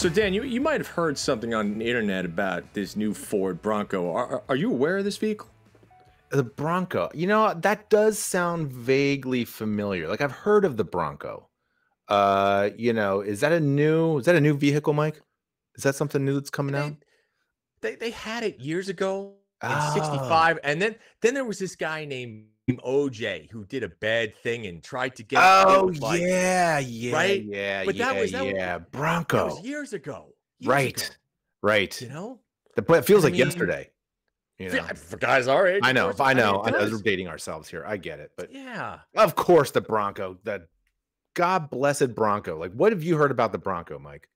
So Dan, you might have heard something on the internet about this new Ford Bronco. Are you aware of this vehicle? The Bronco, you know, that does sound vaguely familiar. Like I've heard of the Bronco. You know, is that a new vehicle, Mike? Is that something new that's coming out? They had it years ago in '65, and then there was this guy named OJ who did a bad thing and tried to get that was Bronco. That was years ago. You know, but it feels like yesterday. You know, for guys our age, I know. We're dating ourselves here. I get it, but yeah, of course the Bronco. The God blessed Bronco. Like, what have you heard about the Bronco, Mike?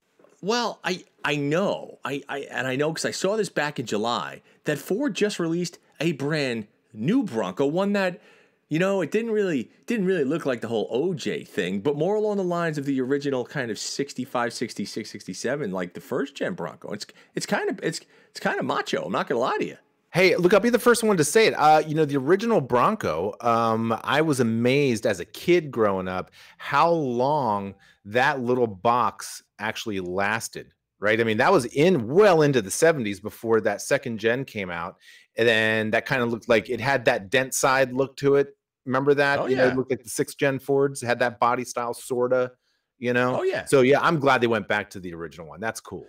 Well, I know because I saw this back in July that Ford just released a brand new Bronco, one that, you know, it didn't really look like the whole OJ thing, but more along the lines of the original kind of 65, 66, 67, like the first gen Bronco. It's kind of macho. I'm not gonna lie to you. Hey, look, I'll be the first one to say it. You know, the original Bronco, I was amazed as a kid growing up how long that little box actually lasted, right? I mean, that was well into the 70s before that second gen came out. And then that kind of looked like it had that dent side look to it. Remember that? Oh, yeah. You know, it looked like the 6th gen Fords had that body style, sort of, you know? Oh, yeah. So, yeah, I'm glad they went back to the original one. That's cool.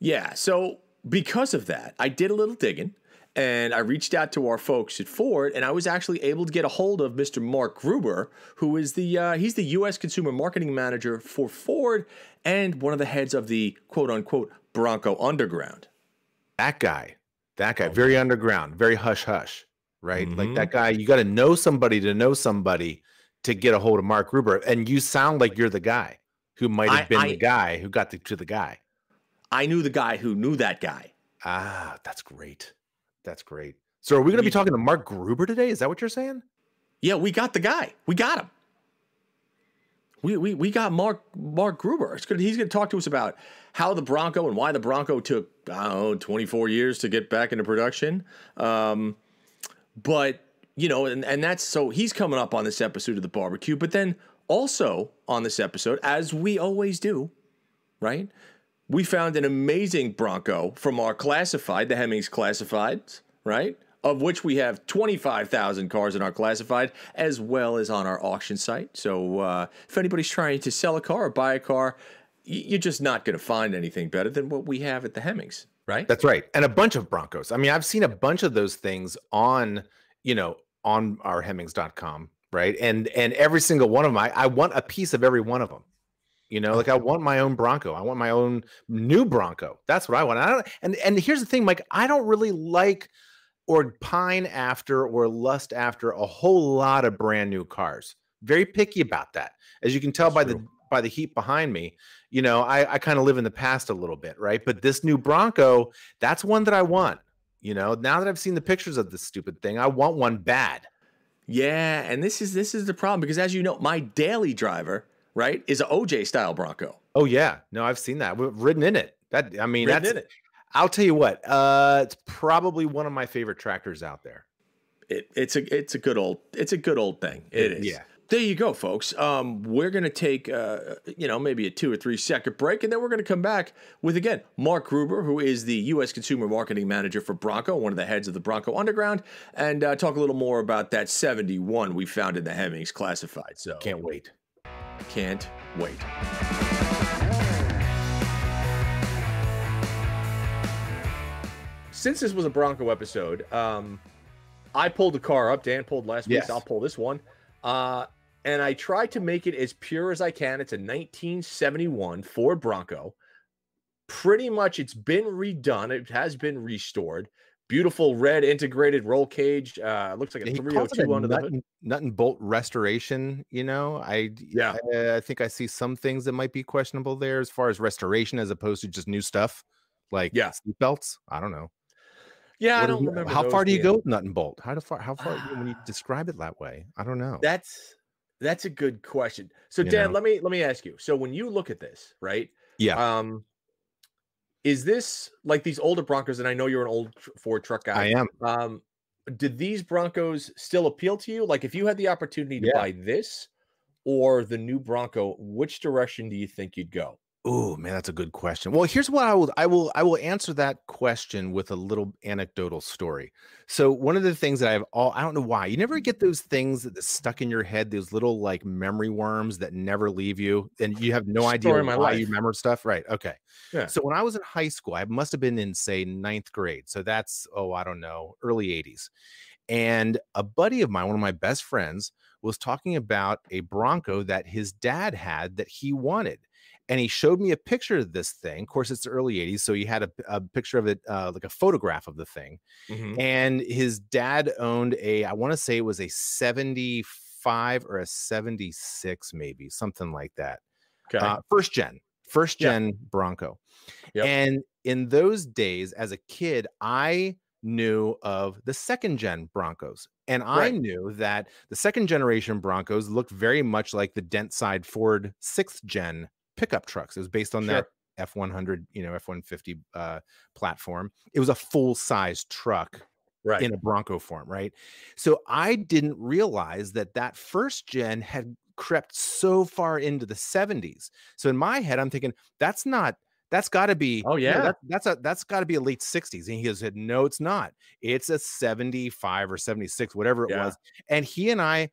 Yeah. So because of that, I did a little digging. And I reached out to our folks at Ford, and I was actually able to get a hold of Mr. Mark Grueber, who is he's the U.S. Consumer Marketing Manager for Ford and one of the heads of the quote-unquote Bronco Underground. That guy, okay. Very underground, very hush-hush, right? Mm-hmm. Like that guy, you got to know somebody to get a hold of Mark Grueber, and you sound like you're the guy who might have been the guy who got to the guy. I knew the guy who knew that guy. Ah, that's great. That's great. So are we going to be talking to Mark Grueber today? Is that what you're saying? Yeah, we got the guy. We got him. We got Mark Grueber. He's going to talk to us about how the Bronco and why the Bronco took, I don't know, 24 years to get back into production. But, you know, and that's, so he's coming up on this episode of The Barbecue. But then also on this episode, as we always do, right? We found an amazing Bronco from our classified, the Hemmings classifieds, right? Of which we have 25,000 cars in our classified, as well as on our auction site. So if anybody's trying to sell a car or buy a car, you're just not going to find anything better than what we have at the Hemmings, right? That's right. And a bunch of Broncos. I mean, I've seen a bunch of those things on, you know, on our Hemmings.com, right? And every single one of them, I want a piece of every one of them. You know, like I want my own Bronco. I want my own new Bronco. That's what I want. And here's the thing, Mike, I don't really like or pine after or lust after a whole lot of brand new cars. Very picky about that. As you can tell by the heat behind me, you know, I kind of live in the past a little bit, right? But this new Bronco, that's one that I want. You know, now that I've seen the pictures of this stupid thing, I want one bad. Yeah, and this is the problem because as you know, my daily driver, right, is an OJ style Bronco. Oh yeah, no, I've seen that. We've ridden in it. That I mean, that's. I'll tell you what, it's probably one of my favorite tractors out there. It's a good old thing. It is. Yeah. There you go, folks. We're gonna take you know, maybe a 2 or 3 second break, and then we're gonna come back with again Mark Grueber, who is the U.S. Consumer Marketing Manager for Bronco, one of the heads of the Bronco Underground, and talk a little more about that 71 we found in the Hemmings Classified. So can't wait. Can't wait. Since this was a Bronco episode, I pulled the car up. Dan pulled last week. Yes. I'll pull this one. And I tried to make it as pure as I can. It's a 1971 Ford Bronco. Pretty much it's been redone. It has been restored. Beautiful red integrated roll cage. Looks like a 302 under the hood. Nut and bolt restoration. You know, I think I see some things that might be questionable there as far as restoration as opposed to just new stuff like seat belts. I don't know. Yeah, I don't remember. How far do you go with nut and bolt? How far when you describe it that way? I don't know. That's a good question. So Dan, let me ask you. So when you look at this, right? Yeah. Is this like these older Broncos? And I know you're an old Ford truck guy. I am. Did these Broncos still appeal to you? Like if you had the opportunity to buy this or the new Bronco, which direction do you think you'd go? Oh man, that's a good question. Well, here's what I will answer that question with a little anecdotal story. So one of the things that I don't know why you never get those things that stuck in your head, those little like memory worms that never leave you, and you have no idea why you remember stuff, right? Okay, yeah. So when I was in high school, I must have been in say 9th grade. So that's I don't know, early 80s, and a buddy of mine, one of my best friends, was talking about a Bronco that his dad had that he wanted. And he showed me a picture of this thing. Of course, it's the early 80s. So he had a picture of it, like a photograph of the thing. Mm-hmm. And his dad owned I want to say it was a 75 or a 76, maybe something like that. Okay. First gen yeah. Bronco. Yep. And in those days as a kid, I knew of the second gen Broncos. And right. I knew that the second generation Broncos looked very much like the dent side Ford 6th gen pickup trucks. It was based on that F-100, F-150 platform. It was a full-size truck right. in a Bronco form, right? So I didn't realize that first gen had crept so far into the 70s. So in my head, I'm thinking, that's got to be, that's got to be a late 60s. And he said, no, it's not. It's a 75 or 76, whatever it was. And he and I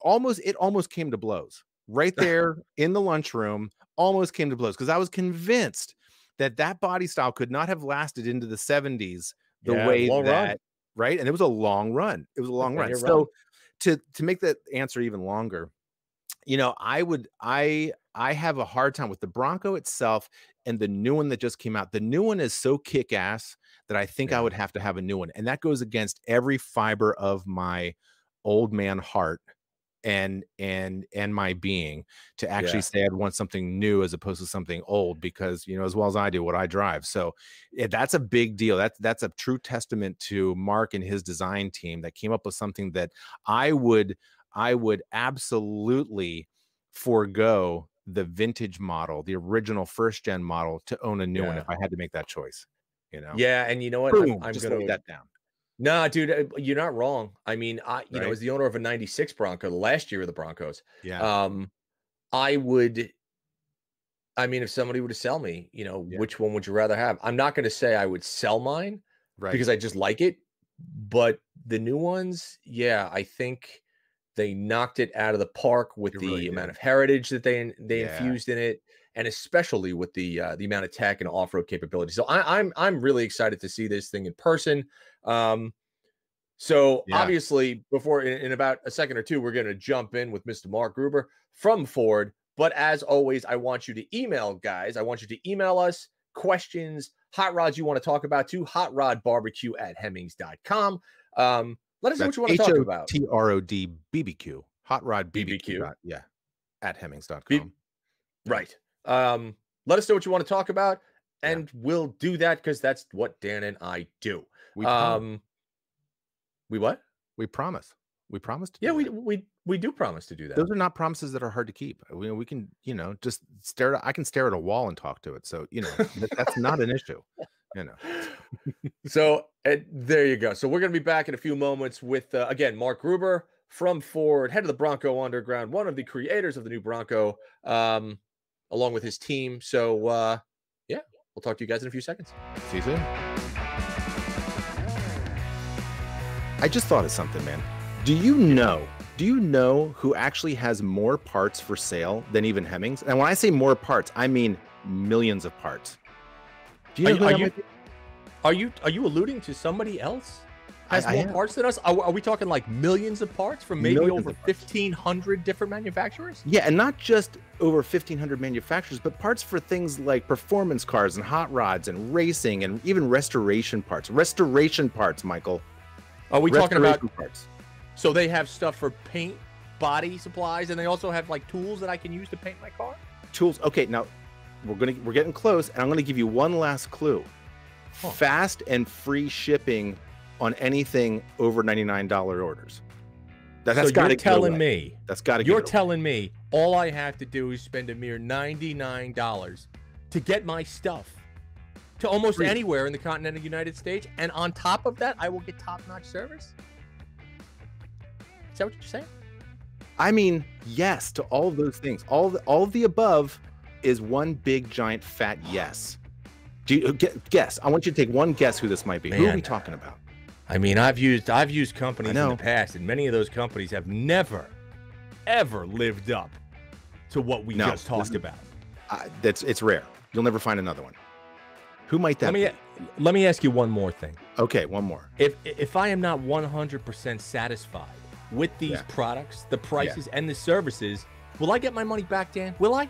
almost came to blows right there in the lunchroom. Almost came to blows because I was convinced that body style could not have lasted into the 70s the way that run. Right. And it was a long run. It was a long run. So to make that answer even longer, I have a hard time with the Bronco itself and the new one that just came out. The new one is so kick-ass that I think I would have to have a new one. And that goes against every fiber of my old man heart and my being to actually say I'd want something new as opposed to something old, because as well as I do what I drive. So that's a big deal. That's a true testament to Mark and his design team that came up with something that I would absolutely forego the vintage model, the original first gen model, to own a new one if I had to make that choice. And you know what, boom, I'm gonna lay that down. Nah, dude, you're not wrong. I mean, I as the owner of a 96 Bronco, the last year of the Broncos, if somebody were to sell me, which one would you rather have? I'm not going to say I would sell mine because I just like it, but the new ones, I think they knocked it out of the park with the amount of heritage that they infused in it, and especially with the amount of tech and off-road capability. So I'm really excited to see this thing in person. Obviously, before in about a second or two, we're going to jump in with Mr. Mark Grueber from Ford. But as always, I want you to email, guys. I want you to email us questions, hot rods you want to talk about to hotrodbbq@hemmings.com. Let us know what you want to talk about. HOTROD BBQ, hot rod BBQ. Yeah, at hemmings.com. Right. Let us know what you want to talk about, and we'll do that, because that's what Dan and I do. We promise to do that. We do promise to do that. Those are not promises that are hard to keep. We can just stare at, I can stare at a wall and talk to it, so that's not an issue. So there you go. So we're gonna be back in a few moments with again Mark Grueber from Ford, head of the Bronco Underground, one of the creators of the new Bronco, along with his team. So we'll talk to you guys in a few seconds. See you soon. I just thought of something, man. Do you know who actually has more parts for sale than even Hemmings? And when I say more parts, I mean millions of parts. Do you know are you alluding to somebody else has more parts than us? Are we talking like millions of parts from maybe over 1,500 different manufacturers? Yeah, and not just over 1,500 manufacturers, but parts for things like performance cars and hot rods and racing and even restoration parts. Restoration parts, Michael. Are we talking about parts? So they have stuff for paint, body supplies, and they also have like tools that I can use to paint my car? Tools. Okay, now we're getting close, and I'm going to give you one last clue. Huh. Fast and free shipping on anything over $99 orders. That's so you're telling me. That's got to. You're telling me all I have to do is spend a mere $99 to get my stuff to almost anywhere in the continental United States, and on top of that, I will get top-notch service? Is that what you're saying? I mean, yes to all of those things, all of the above, is one big giant fat yes. Do you guess? I want you to take one guess who this might be. Man. Who are we talking about? I mean, I've used companies in the past, and many of those companies have never, ever lived up to what we just talked about. It's rare. You'll never find another one. Who might that be? Let me ask you one more thing. Okay, one more. If I am not 100% satisfied with these products, the prices, and the services, will I get my money back, Dan? Will I?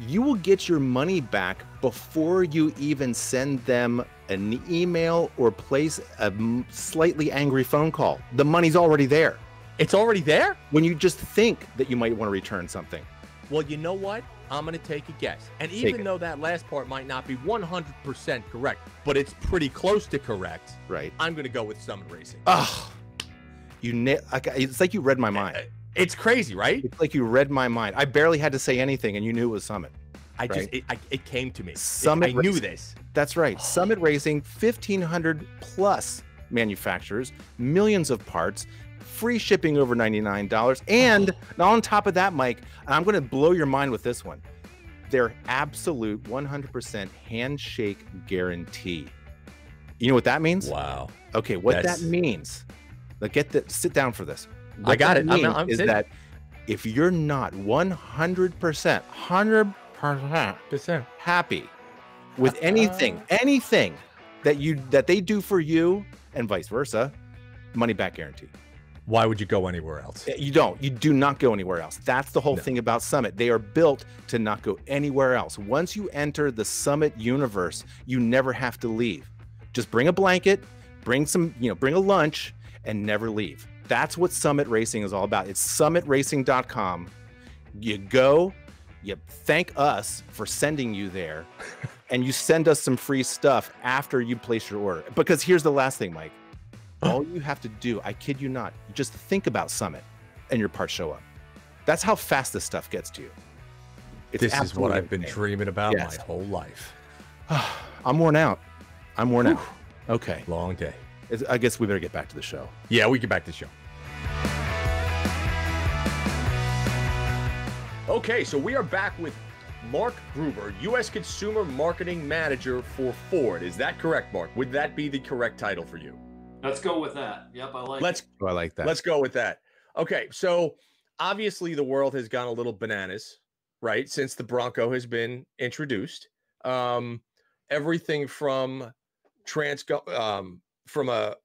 You will get your money back before you even send them an email or place a slightly angry phone call. The money's already there. It's already there? When you just think that you might want to return something. Well, you know what? I'm going to take a guess. And even though that last part might not be 100% correct, but it's pretty close to correct. Right. I'm going to go with Summit Racing. Oh, it's like you read my mind. It's crazy, right? It's like you read my mind. I barely had to say anything, and you knew it was Summit. It came to me. Summit. I knew this. That's right. Summit Racing, 1,500 plus manufacturers, millions of parts, free shipping over $99, and on top of that, Mike, I'm going to blow your mind with this one. Their absolute 100% handshake guarantee. You know what that means? Wow. Okay, that means. Now sit down for this. What I got it. I'm is sitting. That if you're not 100% happy with anything that they do for you, and vice versa, money back guarantee. Why would you go anywhere else? You don't. You do not go anywhere else. That's the whole thing about Summit. They are built to not go anywhere else. Once you enter the Summit universe, you never have to leave. Just bring a blanket, bring a lunch, and never leave. That's what Summit Racing is all about. It's summitracing.com. You go, you thank us for sending you there, and you send us some free stuff after you place your order. Because here's the last thing, Mike. All you have to do, I kid you not, just think about Summit, and your parts show up. That's how fast this stuff gets to you. This is what I've been dreaming about my whole life. I'm worn out. I'm worn out. Okay. Long day. I guess we better get back to the show. Yeah, we get back to the show. Okay, so we are back with Mark Grueber, U.S. Consumer Marketing Manager for Ford. Is that correct, Mark? Would that be the correct title for you? Let's go with that. Yep, I like that. Let's go with that. Okay, so obviously the world has gone a little bananas, right, since the Bronco has been introduced. Everything from transgo, from a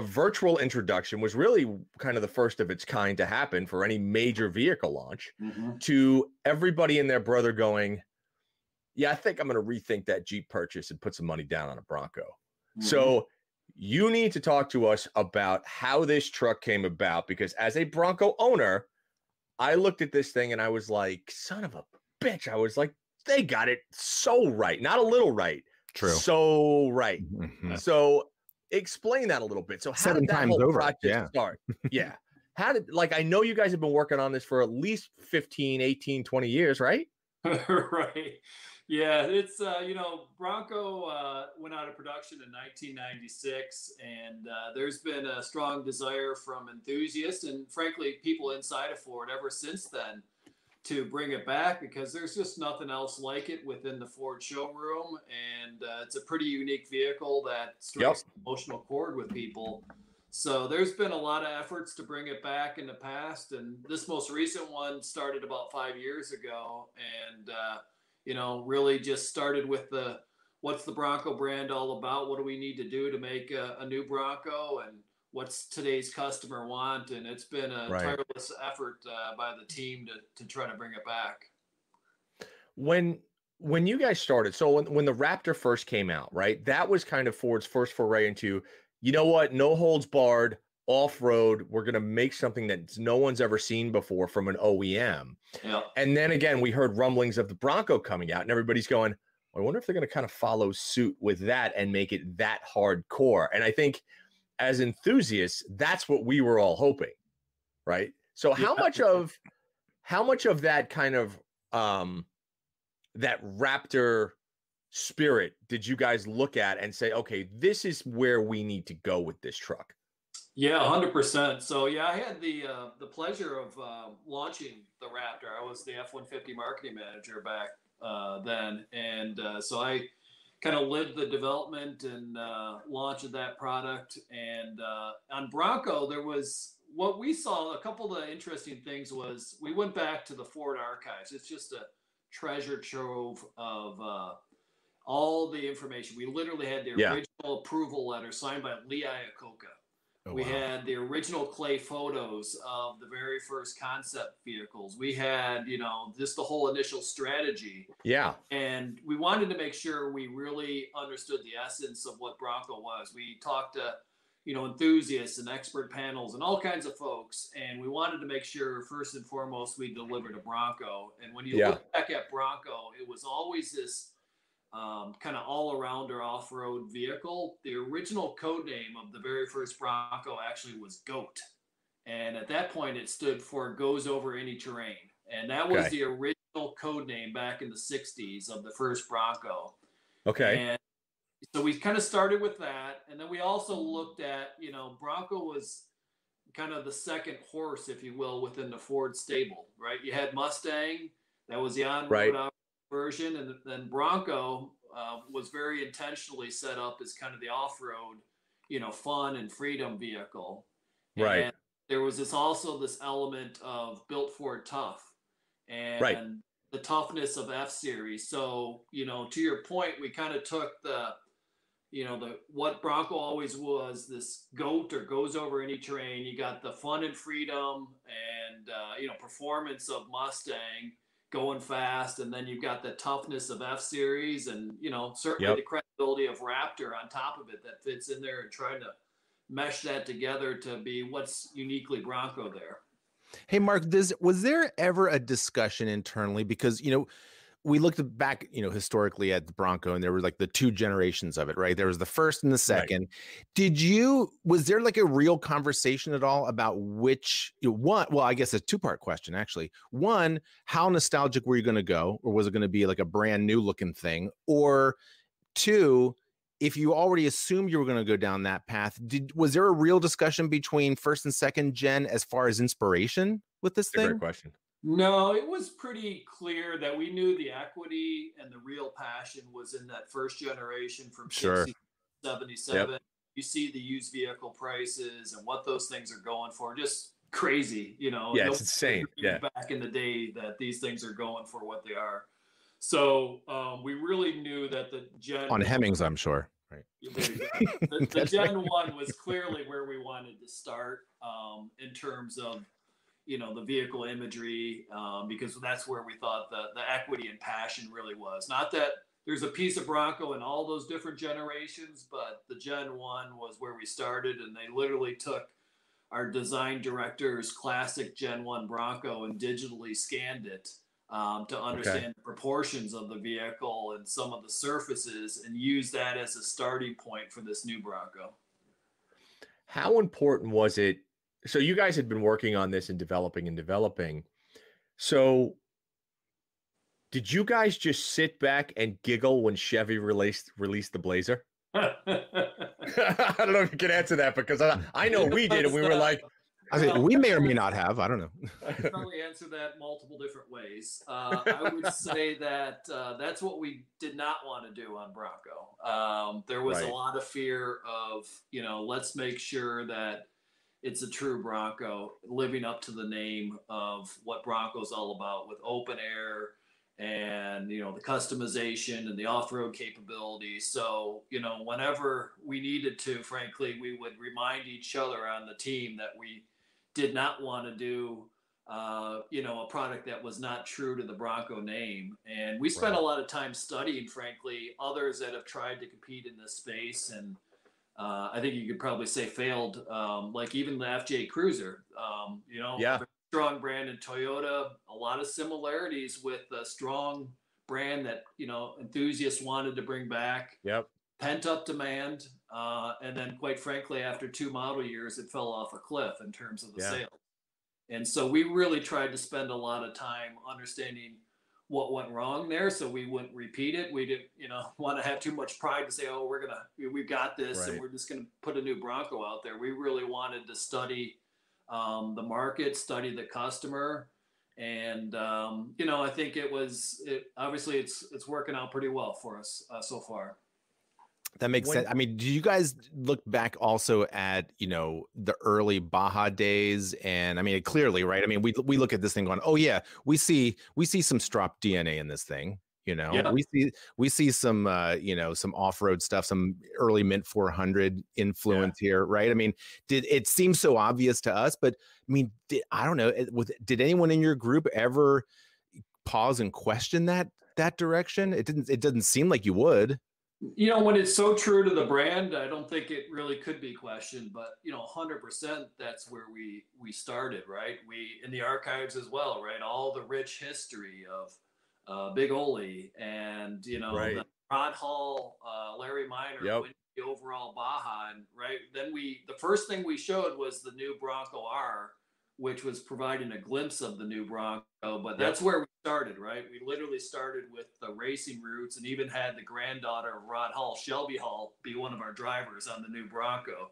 virtual introduction was really kind of the first of its kind to happen for any major vehicle launch, to everybody and their brother going, yeah, I think I'm going to rethink that Jeep purchase and put some money down on a Bronco. So you need to talk to us about how this truck came about, because as a Bronco owner, I looked at this thing and I was like, son of a bitch. I was like, they got it so right. Not a little right. True. So right. So explain that a little bit. So how did that whole project start? Yeah. How did, like, I know you guys have been working on this for at least 15, 18, 20 years, right? Right. Yeah, it's, you know, Bronco went out of production in 1996, and there's been a strong desire from enthusiasts and, frankly, people inside of Ford ever since then to bring it back, because there's just nothing else like it within the Ford showroom, and it's a pretty unique vehicle that strikes an emotional chord with people. So there's been a lot of efforts to bring it back in the past, and this most recent one started about 5 years ago, and you know, really just started with what's the Bronco brand all about? What do we need to do to make a new Bronco, and what's today's customer want? And it's been a tireless effort by the team to try to bring it back. When you guys started, so when the Raptor first came out, right, that was kind of Ford's first foray into, you know what, no holds barred, off-road, we're going to make something that no one's ever seen before from an OEM. Yeah. And then again, we heard rumblings of the Bronco coming out, and everybody's going, I wonder if they're going to kind of follow suit with that and make it that hardcore. And I think as enthusiasts, that's what we were all hoping, right? So how much of that kind of that Raptor spirit did you guys look at and say, okay, this is where we need to go with this truck? Yeah, 100%. So yeah, I had the pleasure of launching the Raptor. I was the F-150 marketing manager back then. And so I kind of led the development and launch of that product. And on Bronco, there was what we saw, a couple of the interesting things was we went back to the Ford archives. It's just a treasure trove of all the information. We literally had the original approval letter signed by Lee Iacocca. Oh, we had the original clay photos of the very first concept vehicles. We had, you know, just the whole initial strategy. Yeah. And we wanted to make sure we really understood the essence of what Bronco was. We talked to, you know, enthusiasts and expert panels and all kinds of folks. And we wanted to make sure, first and foremost, we delivered a Bronco. And when you look back at Bronco, it was always this kind of all-around or off-road vehicle. The original code name of the very first Bronco actually was GOAT. And at that point, it stood for Goes Over Any Terrain. And that was the original code name back in the 60s of the first Bronco. Okay. And so we kind of started with that. And then we also looked at, you know, Bronco was kind of the second horse, if you will, within the Ford stable, right? You had Mustang. That was the on-road version, and then Bronco was very intentionally set up as kind of the off-road, you know, fun and freedom vehicle. Right. And there was this also this element of built for tough and the toughness of F-Series. So, you know, to your point, we kind of took the, you know, the what Bronco always was, this GOAT or goes over any terrain. You got the fun and freedom and, you know, performance of Mustang, going fast, and then you've got the toughness of F-Series and, you know, certainly the credibility of Raptor on top of it that fits in there and trying to mesh that together to be what's uniquely Bronco there. Hey, Mark, was there ever a discussion internally? Because, you know, we looked back, you know, historically at the Bronco and there were like the two generations of it, right? There was the first and the second. Right. Was there like a real conversation at all about which one? Well, I guess a two-part question, actually. One, how nostalgic were you going to go? Or was it going to be like a brand new looking thing? Or two, if you already assumed you were going to go down that path, was there a real discussion between first and second gen as far as inspiration with this thing? Great question. No, it was pretty clear that we knew the equity and the real passion was in that first generation from 60 to 77. Yep. You see the used vehicle prices and what those things are going for. Just crazy, you know. Yeah, it's insane. Yeah. Back in the day that these things are going for what they are. So we really knew that the gen... On Hemmings, I'm sure. Right. The gen one was clearly where we wanted to start in terms of, you know, the vehicle imagery, because that's where we thought the equity and passion really was. Not that there's a piece of Bronco in all those different generations, but the Gen 1 was where we started, and they literally took our design director's classic Gen 1 Bronco and digitally scanned it to understand the proportions of the vehicle and some of the surfaces and use that as a starting point for this new Bronco. How important was it? So you guys had been working on this and developing. So did you guys just sit back and giggle when Chevy released the Blazer? I don't know if you can answer that because I know we did. And we were like, we may or may not have. I don't know. I can probably answer that multiple different ways. I would say that that's what we did not want to do on Bronco. There was a lot of fear of, you know, let's make sure that it's a true Bronco, living up to the name of what Bronco's all about with open air and, you know, the customization and the off-road capability. So, you know, whenever we needed to, frankly, we would remind each other on the team that we did not want to do, you know, a product that was not true to the Bronco name. And we spent a lot of time studying, frankly, others that have tried to compete in this space and, I think you could probably say failed, like even the FJ Cruiser, you know, very strong brand in Toyota, a lot of similarities with a strong brand that, you know, enthusiasts wanted to bring back, pent up demand. And then quite frankly, after two model years, it fell off a cliff in terms of the sales. And so we really tried to spend a lot of time understanding what went wrong there, so we wouldn't repeat it. We didn't, you know, want to have too much pride to say, oh, we've got this and we're just going to put a new Bronco out there. We really wanted to study the market, study the customer, And, you know, I think it was, obviously it's working out pretty well for us so far. That makes sense. I mean, do you guys look back also at, you know, the early Baja days? And I mean, clearly, right? I mean, we look at this thing going, oh yeah, we see some strop DNA in this thing. You know, yeah. we see some, you know, some off-road stuff, some early Mint 400 influence here, right? I mean, it seems so obvious to us, but I mean, I don't know. Did anyone in your group ever pause and question that direction? It doesn't seem like you would. You know, when it's so true to the brand, I don't think it really could be questioned. But you know, 100%, that's where we started, right? We in the archives as well, right? All the rich history of. Big Ole and, you know, right. The Rod Hall, Larry Minor, yep. The overall Baja. And, right. Then the first thing we showed was the new Bronco R, which was providing a glimpse of the new Bronco. But that's where we started, right? We literally started with the racing roots and even had the granddaughter of Rod Hall, Shelby Hall, be one of our drivers on the new Bronco.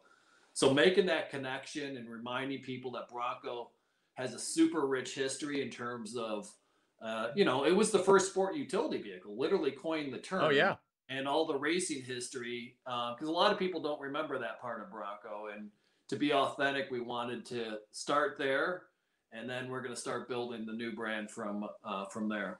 So making that connection and reminding people that Bronco has a super rich history in terms of, you know, it was the first sport utility vehicle, literally coined the term. Oh, yeah. And all the racing history, because a lot of people don't remember that part of Bronco. And to be authentic, we wanted to start there, and then we're going to start building the new brand from there.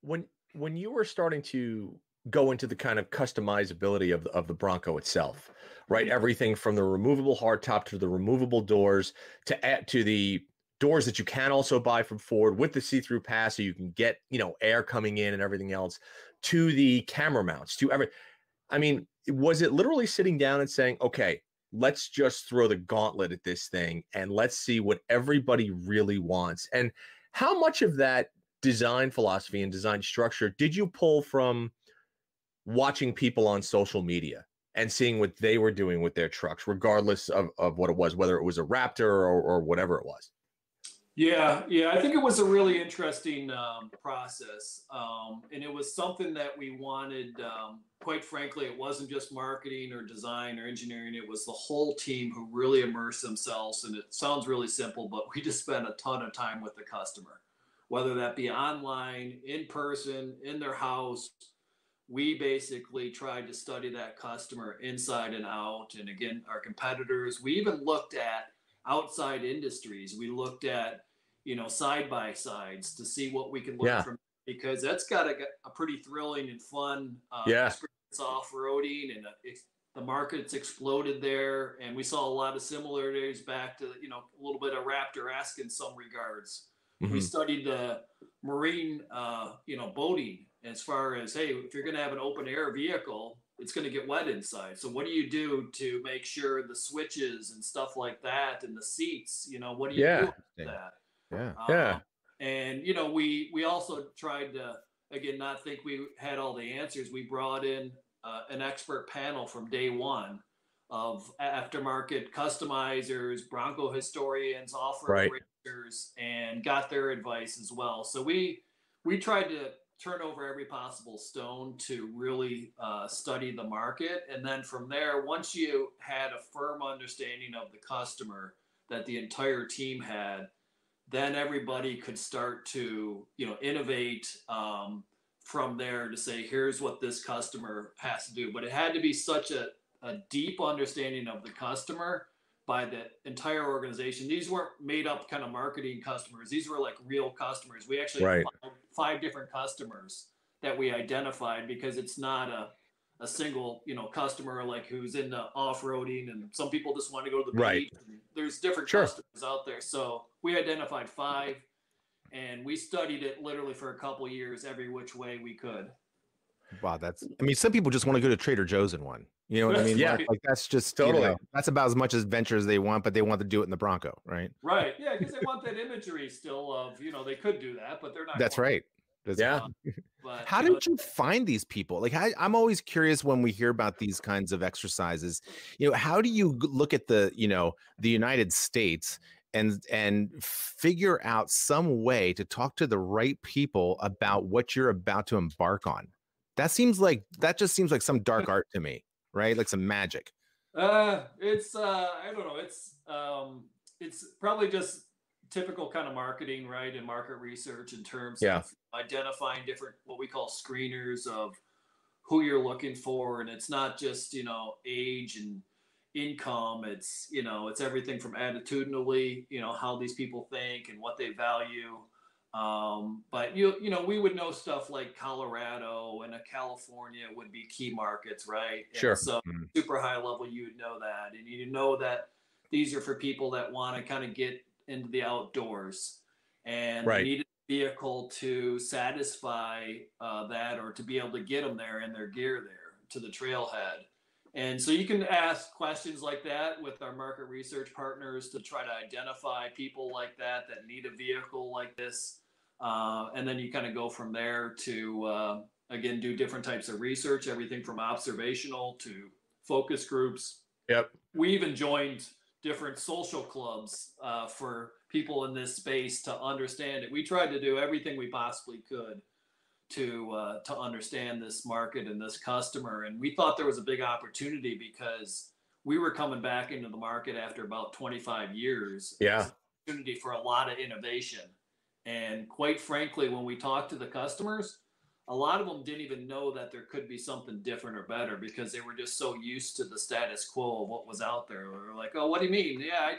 When you were starting to go into the kind of customizability of the Bronco itself, right? Everything from the removable hardtop to the removable doors to the doors that you can also buy from Ford with the see-through pass, so you can get, you know, air coming in and everything else, to the camera mounts, to every. I mean, was it literally sitting down and saying, okay, let's just throw the gauntlet at this thing and let's see what everybody really wants? And how much of that design philosophy and design structure did you pull from watching people on social media and seeing what they were doing with their trucks, regardless of what it was, whether it was a Raptor or whatever it was? Yeah. I think it was a really interesting process. And it was something that we wanted, quite frankly, it wasn't just marketing or design or engineering. It was the whole team who really immersed themselves. And it sounds really simple, but we just spent a ton of time with the customer, whether that be online, in person, in their house. We basically tried to study that customer inside and out. And again, our competitors, we even looked at outside industries. We looked at, you know, side by sides to see what we can learn from, because that's got a pretty thrilling and fun experience off-roading, and the market's exploded there, and we saw a lot of similarities back to, you know, a little bit of Raptor-esque in some regards. Mm-hmm. We studied the marine, you know, boating as far as, hey, if you're going to have an open air vehicle, it's going to get wet inside. So what do you do to make sure the switches and stuff like that and the seats, you know, what do you do with that? And, you know, we also tried to, again, not think we had all the answers. We brought in an expert panel from day one of aftermarket customizers, Bronco historians, off-road racers, and got their advice as well. So we tried to turn over every possible stone to really study the market. And then from there, once you had a firm understanding of the customer that the entire team had, then everybody could start to, you know, innovate from there to say, here's what this customer has to do. But it had to be such a deep understanding of the customer by the entire organization. These weren't made up kind of marketing customers. These were like real customers. We actually had five different customers that we identified, because it's not a single, you know, customer like who's into off-roading, and some people just want to go to the beach. There's different customers out there. So we identified five, and we studied it literally for a couple of years, every which way we could. Wow, I mean, some people just want to go to Trader Joe's in one. You know what I mean? Like that's just totally. You know, that's about as much adventure as they want, but they want to do it in the Bronco, right? Right. Yeah, because they want that imagery still of, you know, they could do that, but they're not. That's right. But, how did you find these people? Like, I'm always curious when we hear about these kinds of exercises. You know, how do you look at the, you know, the United States and figure out some way to talk to the right people about what you're about to embark on? That just seems like some dark art to me, right? Like some magic. It's I don't know. It's probably just typical kind of marketing, right, and market research in terms of identifying different, what we call screeners of who you're looking for. And it's not just, you know, age and income. It's, you know, it's everything from attitudinally, you know, how these people think and what they value. But you know, we would know stuff like Colorado and California would be key markets, right? And sure. So super high level, you would know that. And you know that these are for people that want to kind of get into the outdoors and right. They need a vehicle to satisfy that, or to be able to get them there in their gear there to the trailhead. And so you can ask questions like that with our market research partners to try to identify people like that that need a vehicle like this. And then you kind of go from there to, again, do different types of research, everything from observational to focus groups. Yep. We even joined different social clubs for people in this space to understand it. We tried to do everything we possibly could to understand this market and this customer. And we thought there was a big opportunity because we were coming back into the market after about 25 years. Yeah. It was an opportunity for a lot of innovation. And quite frankly, when we talked to the customers, a lot of them didn't even know that there could be something different or better because they were just so used to the status quo of what was out there. They were like, oh, what do you mean? Yeah,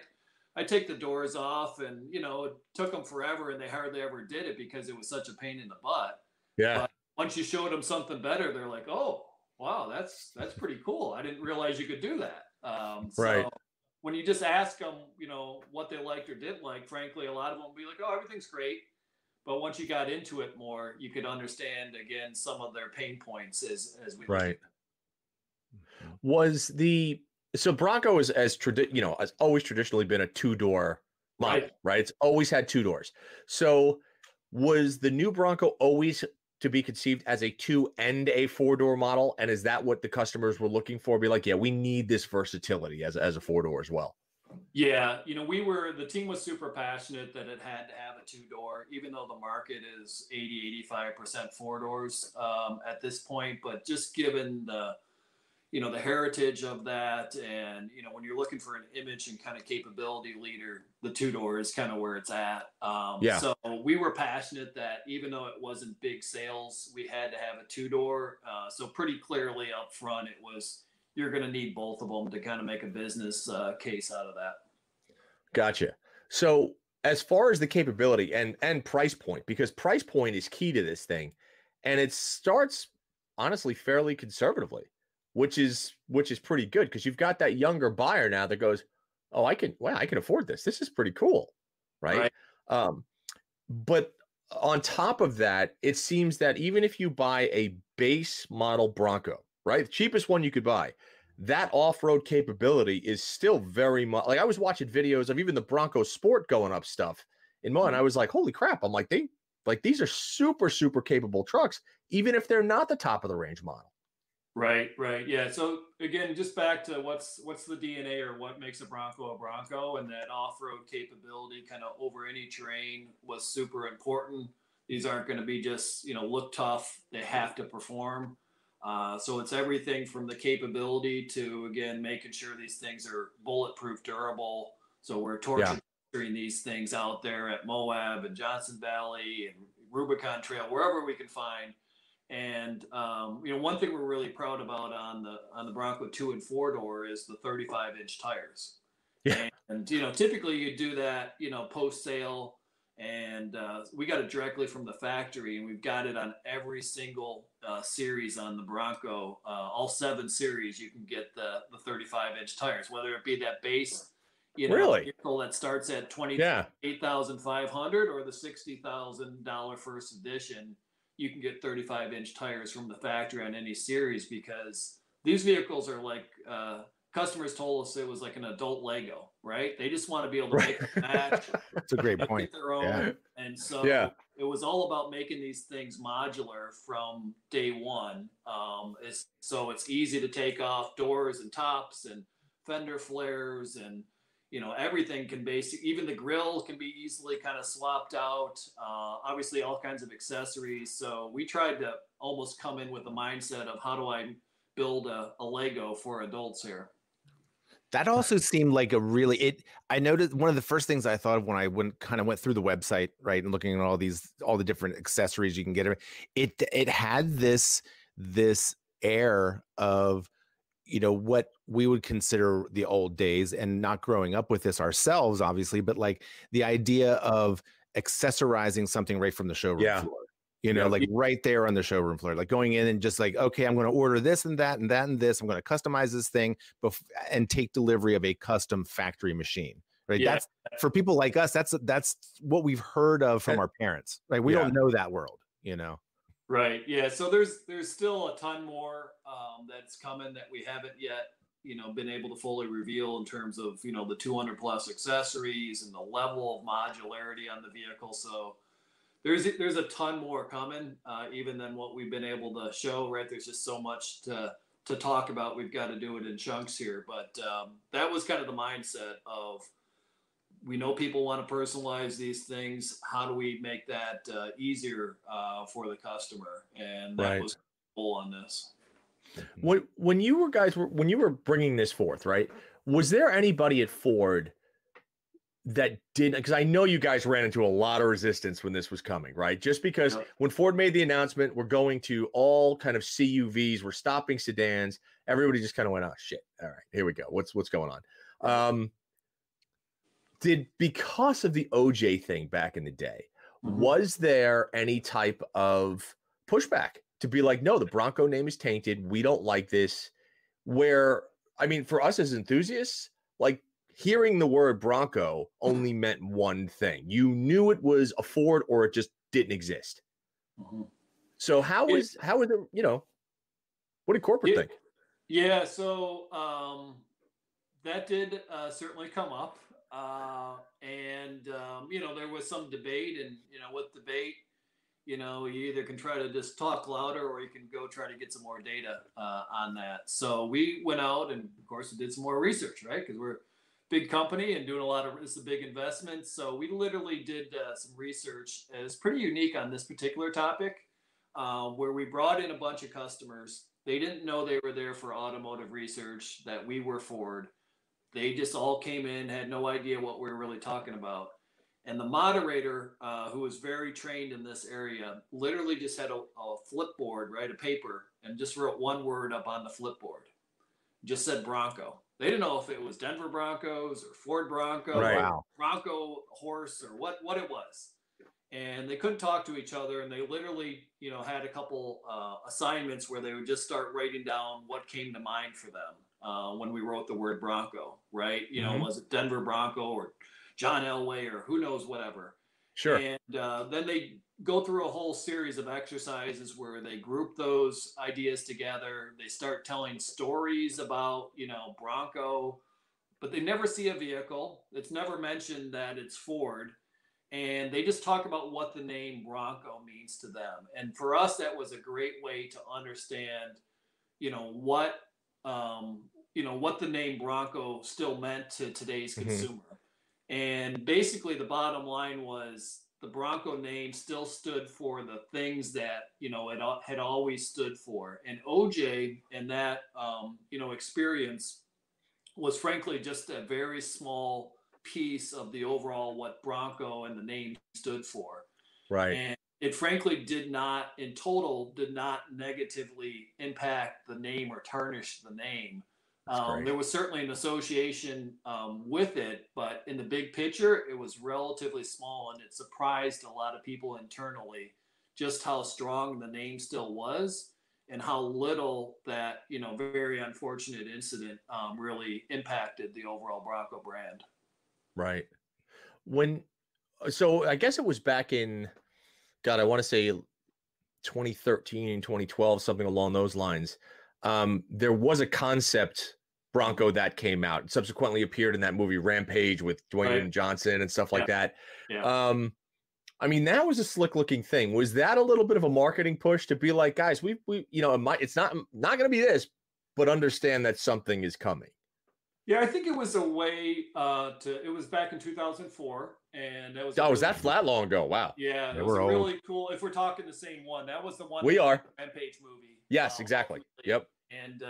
I take the doors off, and, you know, it took them forever and they hardly ever did it because it was such a pain in the butt. Yeah. But once you showed them something better, they're like, oh, wow, that's pretty cool. I didn't realize you could do that. Right. So when you just ask them, you know, what they liked or didn't like, frankly, a lot of them will be like, oh, everything's great. But once you got into it more, you could understand, again, some of their pain points as we right. Did. Was the so Bronco is as you know, has always traditionally been a two-door model, right? It's always had two doors. So was the new Bronco always to be conceived as a 2- and 4-door model? And is that what the customers were looking for? Be like, yeah, we need this versatility as a 4-door as well. Yeah. You know, the team was super passionate that it had to have a 2-door, even though the market is 80-85% 4-doors at this point. But just given the, you know, the heritage of that, and, you know, when you're looking for an image and kind of capability leader, the 2-door is kind of where it's at. So we were passionate that even though it wasn't big sales, we had to have a 2-door. So pretty clearly up front, it was, you're going to need both of them to kind of make a business case out of that. Gotcha. So as far as the capability and price point, because price point is key to this thing, and it starts honestly fairly conservatively, which is pretty good because you've got that younger buyer now that goes, oh, I can afford this. This is pretty cool, right? But on top of that, it seems that even if you buy a base model Bronco, right, the cheapest one you could buy, that off-road capability is still very much, like I was watching videos of even the Bronco Sport going up stuff in Moab, and I was like, holy crap. I'm like, these are super, super capable trucks, even if they're not the top of the range model. Right. Yeah. So again, just back to what's the DNA or what makes a Bronco, and that off-road capability kind of over any terrain was super important. These aren't going to be just, you know, look tough. They have to perform. So it's everything from the capability to, again, making sure these things are bulletproof, durable. So we're torturing these things out there at Moab and Johnson Valley and Rubicon Trail, wherever we can find. And, you know, one thing we're really proud about on the Bronco 2- and 4-door is the 35-inch tires. Yeah. And, you know, typically you do that, you know, post-sale, and we got it directly from the factory, and we've got it on every single series on the Bronco. All 7 series, you can get the 35-inch tires, whether it be that base, you know, vehicle that starts at $28,500 or the $60,000 first edition. You can get 35-inch tires from the factory on any series, because these vehicles are like, customers told us it was like an adult Lego, right? They just want to be able to make a match. That's a great point. Their own. Yeah. And so it was all about making these things modular from day one. So it's easy to take off doors and tops and fender flares, and, you know, everything can basically, even the grill can be easily kind of swapped out, obviously all kinds of accessories. So we tried to almost come in with the mindset of how do I build a Lego for adults here? That also seemed like a really, I noticed one of the first things I thought of when I went through the website, right, and looking at all the different accessories you can get. It had this air of, you know, what we would consider the old days, and not growing up with this ourselves, obviously, but like the idea of accessorizing something right from the showroom floor. You know, like right there on the showroom floor, like going in and just like, okay, I'm going to order this and that and that and this. I'm going to customize this thing and take delivery of a custom factory machine. Right. Yeah. That's for people like us. That's what we've heard of from our parents. Like we don't know that world, you know? Right. Yeah. So there's still a ton more that's coming that we haven't yet, you know, been able to fully reveal in terms of, you know, the 200 plus accessories and the level of modularity on the vehicle. So there's a ton more coming, even than what we've been able to show, right? There's just so much to talk about. We've got to do it in chunks here. But that was kind of the mindset of, we know people want to personalize these things. How do we make that easier for the customer? And that was cool on this. When you were bringing this forth, right, was there anybody at Ford that didn't, because I know you guys ran into a lot of resistance when this was coming, right? Just because when Ford made the announcement, we're going to all kind of CUVs, we're stopping sedans, everybody just kind of went, oh shit, all right, here we go. What's going on? Because of the OJ thing back in the day, was there any type of pushback to be like, no, the Bronco name is tainted, we don't like this? Where, I mean, for us as enthusiasts, like, hearing the word Bronco only meant one thing. You knew it was a Ford or it just didn't exist. Mm-hmm. So how is it, you know, what did corporate think? Yeah, so that did certainly come up. You know, there was some debate, and, you know, with debate, you know, you either can try to just talk louder or you can go try to get some more data on that. So we went out and, of course, we did some more research, right? Because we're big company and doing a lot of, it's a big investment. So we literally did some research, and it's pretty unique on this particular topic, where we brought in a bunch of customers. They didn't know they were there for automotive research, that we were Ford. They just all came in, had no idea what we were really talking about. And the moderator, who was very trained in this area, literally just had a flipboard, right, a paper, and just wrote one word up on the flipboard. Just said Bronco. They didn't know if it was Denver Broncos or Ford Bronco, or Bronco horse, or what it was. And they couldn't talk to each other. And they literally, you know, had a couple assignments where they would just start writing down what came to mind for them when we wrote the word Bronco, right? You know, was it Denver Bronco or John Elway or who knows, whatever. Sure. And then they go through a whole series of exercises where they group those ideas together. They start telling stories about, you know, Bronco, but they never see a vehicle. It's never mentioned that it's Ford. And they just talk about what the name Bronco means to them. And for us, that was a great way to understand, you know, what the name Bronco still meant to today's consumer. And basically the bottom line was, the Bronco name still stood for the things that, you know, it had always stood for. And OJ and that, you know, experience was frankly just a very small piece of the overall what Bronco and the name stood for. Right. And it frankly did not negatively impact the name or tarnish the name. There was certainly an association with it, but in the big picture, it was relatively small, and it surprised a lot of people internally just how strong the name still was and how little that, you know, very unfortunate incident really impacted the overall Bronco brand. Right. So I guess it was back in, God, I want to say 2013, 2012, something along those lines. There was a concept Bronco that came out and subsequently appeared in that movie Rampage with Dwayne Johnson and stuff like that. Yeah. I mean, that was a slick looking thing. Was that a little bit of a marketing push to be like, guys, we you know, it's not going to be this, but understand that something is coming? Yeah, I think it was a way it was back in 2004. And that was, was that flat long ago? Wow. Yeah, that was really cool. If we're talking the same one, that was the one Rampage movie. Yes, exactly. Yep. And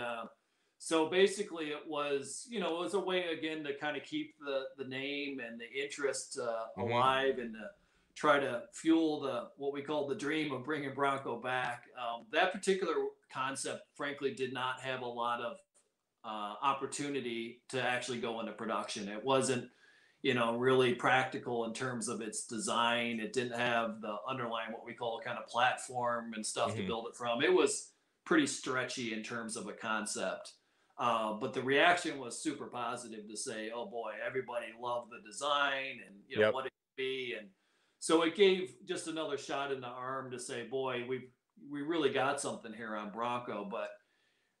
So basically it was, you know, it was a way again to kind of keep the name and the interest alive and to try to fuel the, what we call the dream of bringing Bronco back. That particular concept, frankly, did not have a lot of opportunity to actually go into production. It wasn't, you know, really practical in terms of its design. It didn't have the underlying, what we call kind of platform and stuff to build it from. It was pretty stretchy in terms of a concept. But the reaction was super positive to say, oh boy, everybody loved the design and you know what it could be. And so it gave just another shot in the arm to say, boy, we really got something here on Bronco. But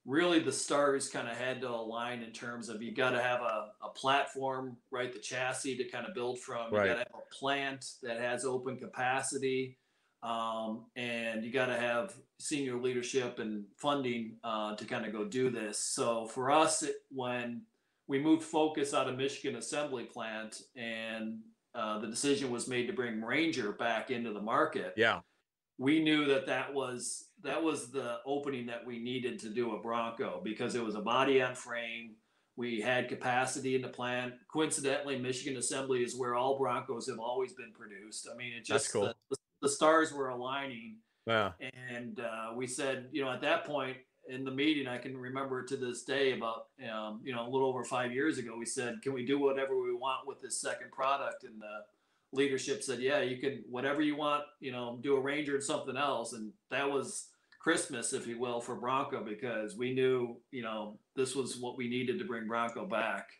really the stars kind of had to align in terms of you got to have a platform, right? The chassis to kind of build from. You got to have a plant that has open capacity. And you got to have senior leadership and funding to kind of go do this. So for us, when we moved focus out of Michigan Assembly plant and the decision was made to bring Ranger back into the market, we knew that that was the opening that we needed to do a Bronco because it was a body on frame. We had capacity in the plant. Coincidentally, Michigan Assembly is where all Broncos have always been produced. I mean, it just the stars were aligning. And we said, you know, at that point in the meeting, I can remember to this day about, you know, a little over 5 years ago, we said, can we do whatever we want with this second product? And the leadership said, yeah, you can, whatever you want, you know, do a Ranger and something else. And that was Christmas, if you will, for Bronco, because we knew, you know, this was what we needed to bring Bronco back.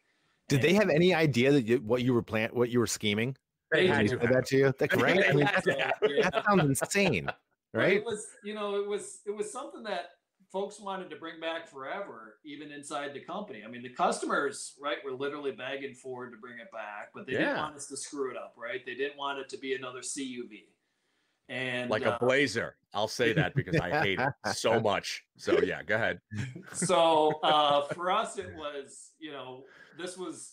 Did they have any idea that what you were scheming? They had to that to you. Right? I mean, that sounds insane, right? It was, you know, it was something that folks wanted to bring back forever, even inside the company. I mean, the customers, right, were literally begging Ford to bring it back, but they didn't want us to screw it up, right? They didn't want it to be another CUV. And like a Blazer. I'll say that because I hate it so much. So yeah, go ahead. So for us, it was, you know, this was.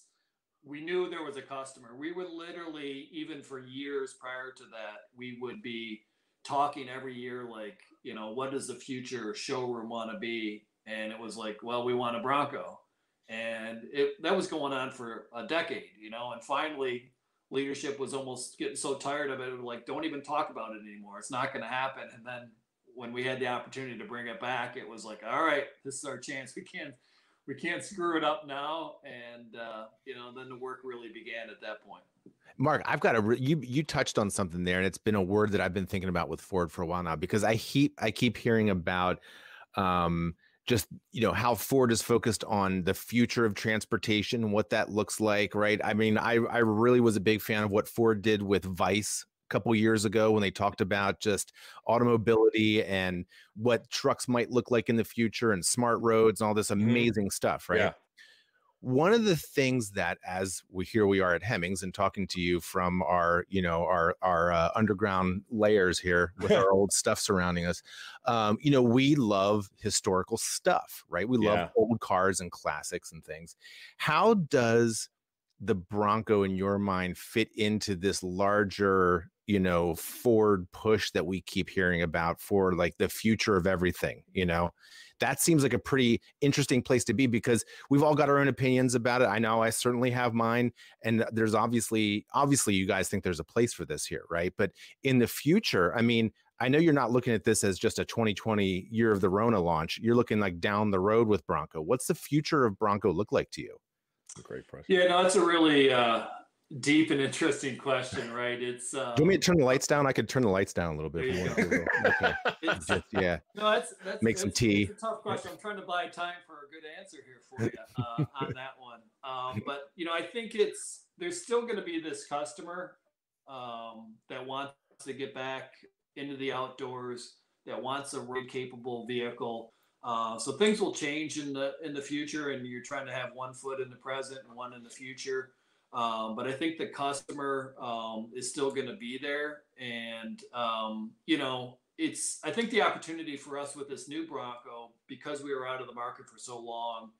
We knew there was a customer. We would literally, even for years prior to that, we would be talking every year, like, you know, what does the future showroom want to be? And it was like, well, we want a Bronco. And that was going on for a decade, you know, and finally leadership was almost getting so tired of it. It was like, don't even talk about it anymore. It's not going to happen. And then when we had the opportunity to bring it back, it was like, all right, this is our chance. We can't screw it up now. And, you know, then the work really began at that point. Mark, I've got you touched on something there, and it's been a word that I've been thinking about with Ford for a while now, because I keep hearing about, just, you know, how Ford is focused on the future of transportation, what that looks like. Right. I mean, I really was a big fan of what Ford did with Vice couple years ago when they talked about just automobility and what trucks might look like in the future and smart roads and all this amazing stuff, right? Yeah. One of the things that, as we are at Hemmings and talking to you from our, you know, our underground layers here with our old stuff surrounding us, you know, we love historical stuff, right? We love old cars and classics and things. How does the Bronco in your mind fit into this larger, you know, Ford push that we keep hearing about for like the future of everything? You know, that seems like a pretty interesting place to be, because we've all got our own opinions about it. I know I certainly have mine, and there's obviously you guys think there's a place for this here, right? But in the future, I mean, I know you're not looking at this as just a 2020 year of the Rona launch. You're looking like down the road with Bronco. What's the future of Bronco look like to you? A great question. Yeah, no, that's a really, deep and interesting question, right? It's do you want me to turn the lights down? I could turn the lights down a little bit. Make some tea. It's a tough question. I'm trying to buy time for a good answer here for you on that one. But you know, I think there's still going to be this customer that wants to get back into the outdoors, that wants a road capable vehicle. So things will change in the future, and you're trying to have one foot in the present and one in the future. But I think the customer is still going to be there. And, you know, I think the opportunity for us with this new Bronco, because we were out of the market for so long,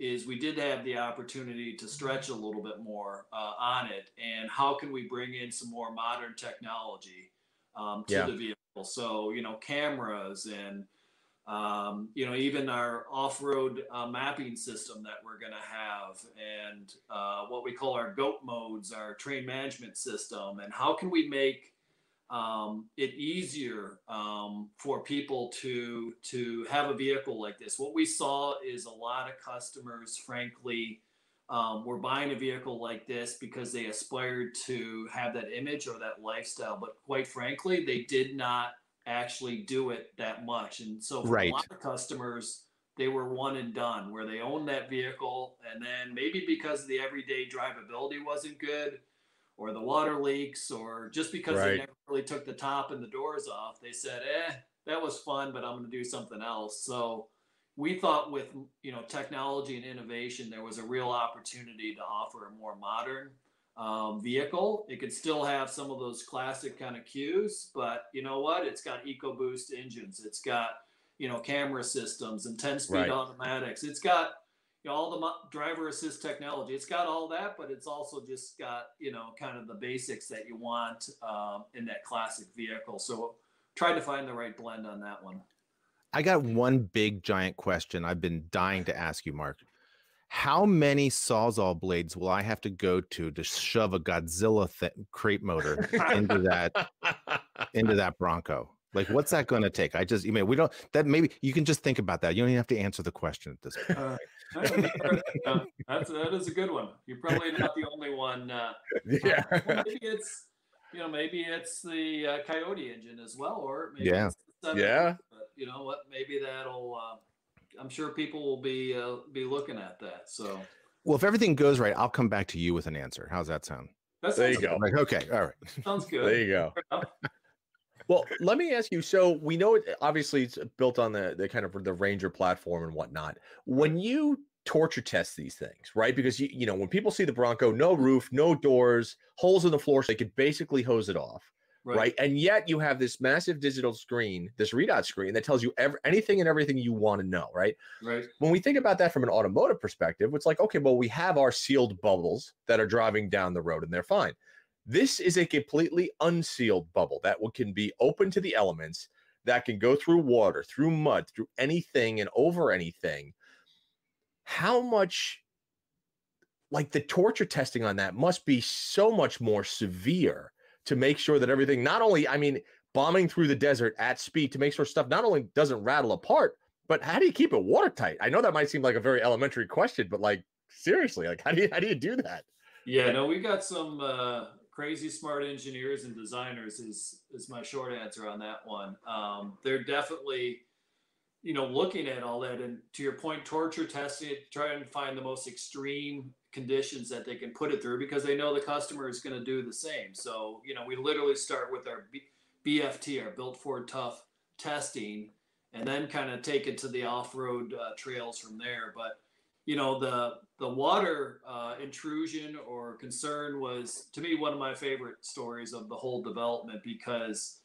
is we did have the opportunity to stretch a little bit more on it. And how can we bring in some more modern technology to the vehicle? So, you know, cameras and Even our off-road mapping system that we're going to have, and what we call our GOAT modes, our train management system, and how can we make it easier for people to have a vehicle like this. What we saw is a lot of customers, frankly, were buying a vehicle like this because they aspired to have that image or that lifestyle, but quite frankly, they did not actually do it that much. And so for a lot of customers, they were one and done, where they owned that vehicle, and then maybe because the everyday drivability wasn't good, or the water leaks, or just because they never really took the top and the doors off, they said, that was fun, but I'm going to do something else. So we thought with, technology and innovation, there was a real opportunity to offer a more modern vehicle. It could still have some of those classic kind of cues, but you know what? It's got EcoBoost engines. It's got, camera systems and 10-speed automatics. It's got all the driver assist technology. It's got all that, but it's also just got, kind of the basics that you want in that classic vehicle. So try to find the right blend on that one. I got one big giant question I've been dying to ask you, Mark. How many Sawzall blades will I have to go to shove a Godzilla crate motor into that Bronco? Like, what's that going to take? Maybe you can just think about that. You don't even have to answer the question at this point. That is a good one. You're probably not the only one. Maybe it's the Coyote engine as well, or maybe it's the 7. Yeah. But you know what? Maybe that'll. I'm sure people will be looking at that. So, well, if everything goes right, I'll come back to you with an answer. How's that sound? There you go. Like, okay, all right. Sounds good. There you go. Well, let me ask you. So we know it, obviously it's built on the kind of the Ranger platform and whatnot. When you torture test these things, right? Because when people see the Bronco, no roof, no doors, holes in the floor, so they could basically hose it off, right? And yet you have this massive digital screen, this readout screen that tells you anything and everything you want to know, right? Right. When we think about that from an automotive perspective, it's like, okay, well, we have our sealed bubbles that are driving down the road and they're fine. This is a completely unsealed bubble that can be open to the elements, that can go through water, through mud, through anything and over anything. How much, like the torture testing on that must be so much more severe to make sure that everything, not only, bombing through the desert at speed to make sure stuff not only doesn't rattle apart, but how do you keep it watertight? I know that might seem like a very elementary question, but like, seriously, like how do you do that? Yeah, no, we got some crazy smart engineers and designers is my short answer on that one. They're definitely, looking at all that, and to your point, torture testing it, try and find the most extreme conditions that they can put it through, because they know the customer is going to do the same. So, we literally start with our BFT, our Built Ford Tough testing, and then kind of take it to the off-road trails from there. But the water intrusion or concern was, to me, one of my favorite stories of the whole development, because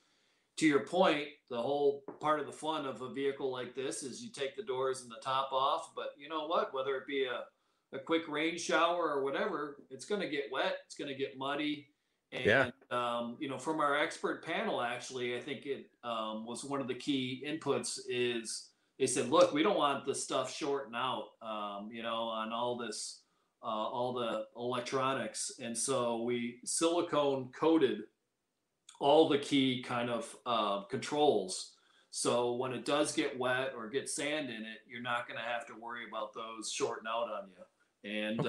to your point, the whole part of the fun of a vehicle like this is you take the doors and the top off, but you know what, whether it be a quick rain shower or whatever, it's going to get wet, it's going to get muddy. And, from our expert panel, actually, I think it was one of the key inputs is, they said, look, we don't want the stuff shorting out, on all this, all the electronics. And so we silicone coated all the key kind of controls. So when it does get wet or get sand in it, you're not going to have to worry about those shorting out on you. And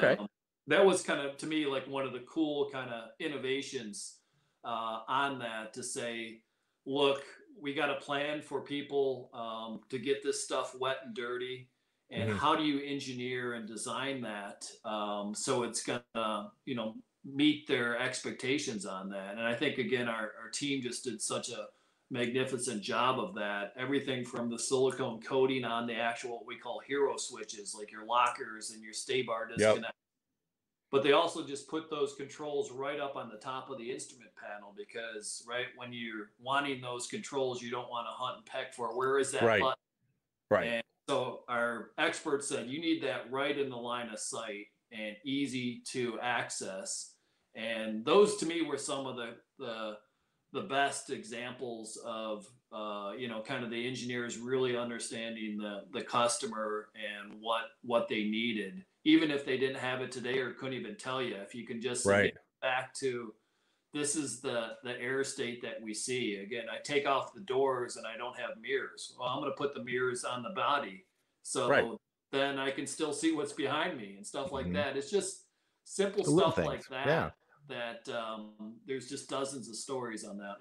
that was kind of, to me, like one of the cool kind of innovations on that, to say, look, we got a plan for people to get this stuff wet and dirty, and how do you engineer and design that so it's gonna meet their expectations on that. And I think again our team just did such a magnificent job of that. Everything from the silicone coating on the actual what we call hero switches, like your lockers and your stay bar disconnect. Yep. But they also just put those controls right up on the top of the instrument panel, because when you're wanting those controls, you don't want to hunt and peck for where is that button. Right. And so our experts said you need that right in the line of sight and easy to access. And those to me were some of the the best examples of, you know, kind of the engineers really understanding the customer and what they needed, even if they didn't have it today or couldn't even tell you. If you can just get back to, this is the air state that we see. Again, I take off the doors and I don't have mirrors. Well, I'm going to put the mirrors on the body. So then I can still see what's behind me and stuff like that. It's just simple stuff like that. Yeah. That there's just dozens of stories on that.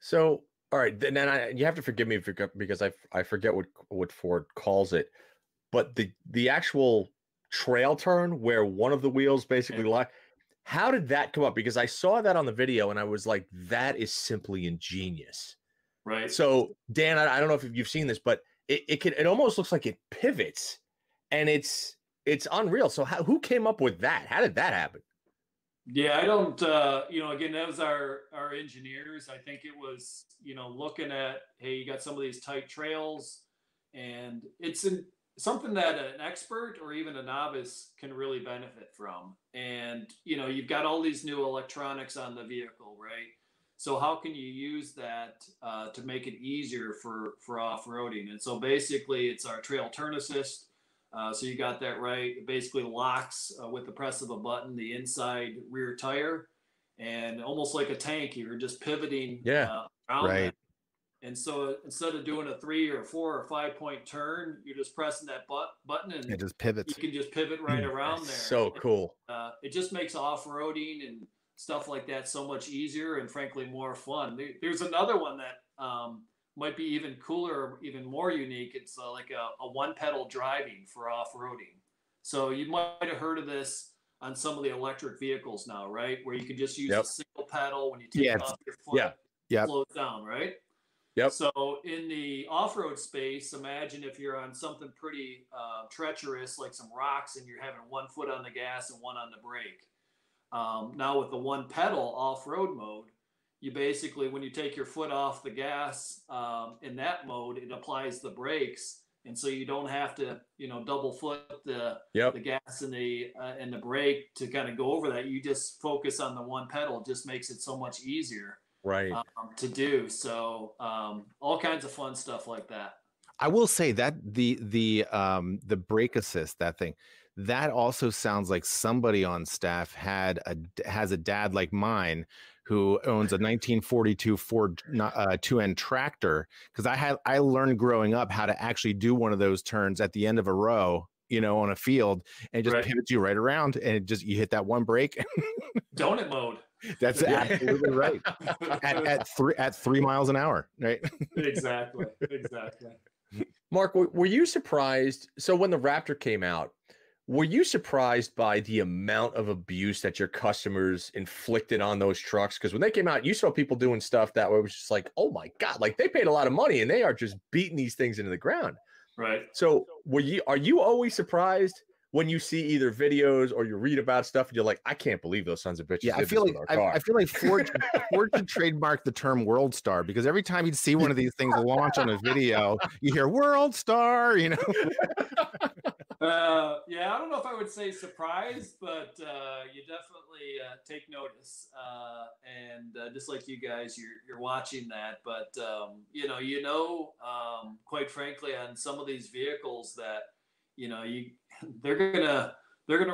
So, all right, then you have to forgive me because I forget what Ford calls it, but the actual trail turn where one of the wheels basically locked. How did that come up? Because I saw that on the video and I was like, that is simply ingenious, right? So, Dan, I don't know if you've seen this, but it almost looks like it pivots, and it's unreal. So, who came up with that? How did that happen? Yeah, I don't, you know, again, that was our engineers. I think it was, you know, looking at, hey, you got some of these tight trails, and it's something that an expert or even a novice can really benefit from. And, you know, you've got all these new electronics on the vehicle, right? So how can you use that to make it easier for off-roading? And so basically it's our trail turn assist. So you got that right. It basically locks with the press of a button, the inside rear tire, and almost like a tank, you're just pivoting around that. And so instead of doing a 3 or 4 or 5 point turn, you're just pressing that button and it just pivots. You can just pivot right around there. So cool. It just makes off-roading and stuff like that so much easier and frankly more fun. There's another one that might be even cooler, even more unique. It's like a one-pedal driving for off-roading. So you might have heard of this on some of the electric vehicles now, right? Where you can just use a single pedal when you take off your foot, slows down, right? Yep. So in the off-road space, imagine if you're on something pretty treacherous, like some rocks, and you're having one foot on the gas and one on the brake. Now with the one pedal off-road mode, you basically, when you take your foot off the gas in that mode, it applies the brakes, and so you don't have to, you know, double foot the gas and the brake to kind of go over that. You just focus on the one pedal. It just makes it so much easier, right, to do. So all kinds of fun stuff like that. I will say that the brake assist, that thing. That also sounds like somebody on staff has a dad like mine who owns a 1942 Ford 2N tractor, because I learned growing up how to actually do one of those turns at the end of a row, you know, on a field, and just pivots you right around, and it just, you hit that one brake. Donut mode. That's absolutely right. At three miles an hour, right? Exactly. Mark, were you surprised? So when the Raptor came out, were you surprised by the amount of abuse that your customers inflicted on those trucks? Because when they came out, you saw people doing stuff that was just like, oh my God, like they paid a lot of money and they are just beating these things into the ground. Right. So are you always surprised when you see either videos or you read about stuff and you're like, I can't believe those sons of bitches. Yeah, I feel like Ford should trademark the term World Star, because every time you'd see one of these things launch on a video, you hear World Star, you know. I don't know if I would say surprised, but you definitely take notice, and just like you guys, you're watching that. But quite frankly, on some of these vehicles that they're gonna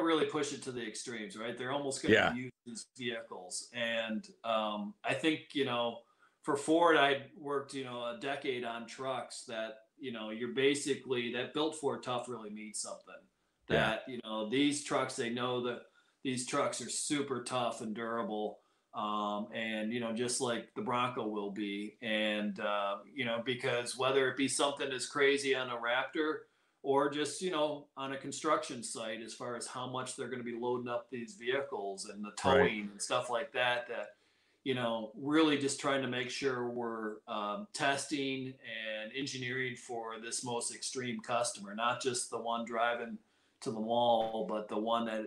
really push it to the extremes, right? They're almost gonna use these vehicles, and I think for Ford, I worked a decade on trucks that. You're basically that built for tough really means something that, these trucks, they know that these trucks are super tough and durable. Just like the Bronco will be. And, because whether it be something as crazy on a Raptor or just, on a construction site, as far as how much they're going to be loading up these vehicles and the towing and stuff like that, really just trying to make sure we're testing and engineering for this most extreme customer, not just the one driving to the mall, but the one that,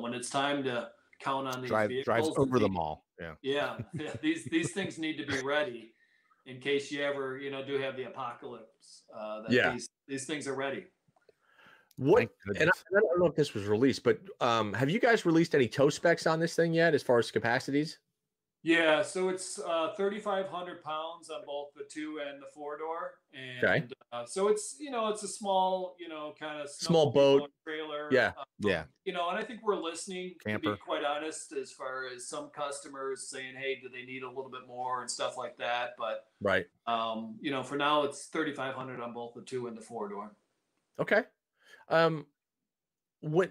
when it's time to count on these vehicles. Drives over the mall. Yeah. These things need to be ready in case you ever, do have the apocalypse. These things are ready. And I don't know if this was released, but have you guys released any tow specs on this thing yet as far as capacities? Yeah, so it's 3,500 pounds on both the two and the four door, and okay. So it's, you know, it's a small, you know, kind of small boat trailer. Yeah, yeah. You know, and I think we're listening. Camper. To be quite honest, as far as some customers saying, "Hey, do they need a little bit more?" and stuff like that. But right, you know, for now it's 3,500 on both the two and the four door. Okay. What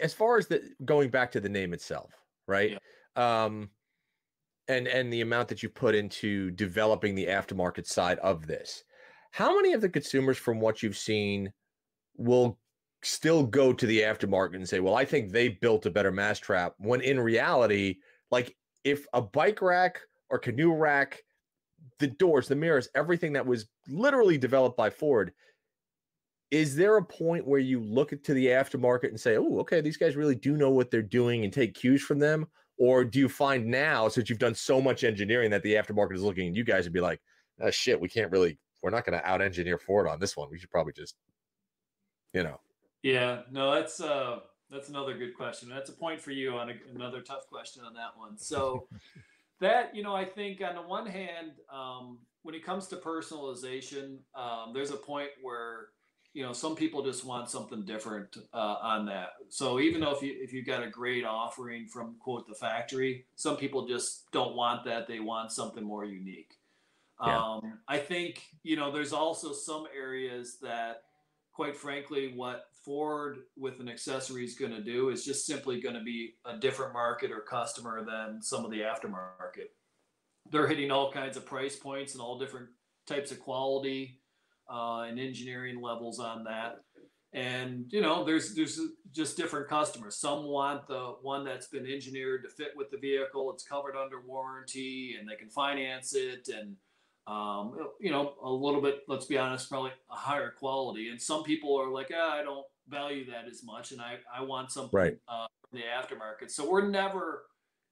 as far as the going back to the name itself, right? Yeah. And the amount that you put into developing the aftermarket side of this, how many of the consumers from what you've seen will still go to the aftermarket and say, well, I think they built a better mousetrap, when in reality, like if a bike rack or canoe rack, the doors, the mirrors, everything that was literally developed by Ford, is there a point where you look to the aftermarket and say, oh, okay, these guys really do know what they're doing and take cues from them? Or do you find now, since you've done so much engineering, that the aftermarket is looking at you guys and be like, oh, shit, we can't really, we're not going to out-engineer Ford on this one. We should probably just, you know. Yeah, no, that's another good question. That's a point for you on another tough question on that one. So that, you know, I think on the one hand, when it comes to personalization, there's a point where, you know, some people just want something different on that. So even though if you've got a great offering from, quote, the factory, some people just don't want that. They want something more unique. Yeah. I think, you know, there's also some areas that, quite frankly, what Ford with an accessory is going to do is just simply going to be a different market or customer than some of the aftermarket. They're hitting all kinds of price points and all different types of quality and engineering levels on that. And, you know, there's just different customers. Some want the one that's been engineered to fit with the vehicle. It's covered under warranty and they can finance it. And, you know, a little bit, let's be honest, probably a higher quality. And some people are like, I don't value that as much. And I want something right. From the aftermarket. So we're never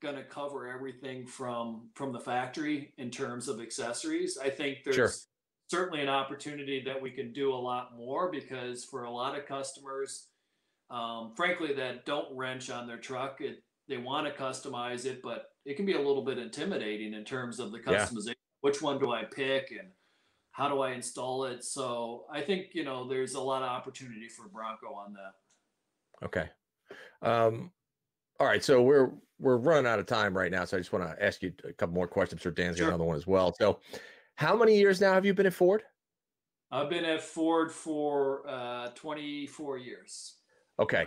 going to cover everything from the factory in terms of accessories. I think there's, sure. Certainly an opportunity that we can do a lot more, because for a lot of customers, frankly, that don't wrench on their truck, they want to customize it, but it can be a little bit intimidating in terms of the customization. Yeah. Which one do I pick and how do I install it? So I think, you know, there's a lot of opportunity for Bronco on that. Okay. All right. So we're running out of time right now. So I just want to ask you a couple more questions. Sir Dan's got another one as well. So how many years now have you been at Ford? I've been at Ford for 24 years. Okay.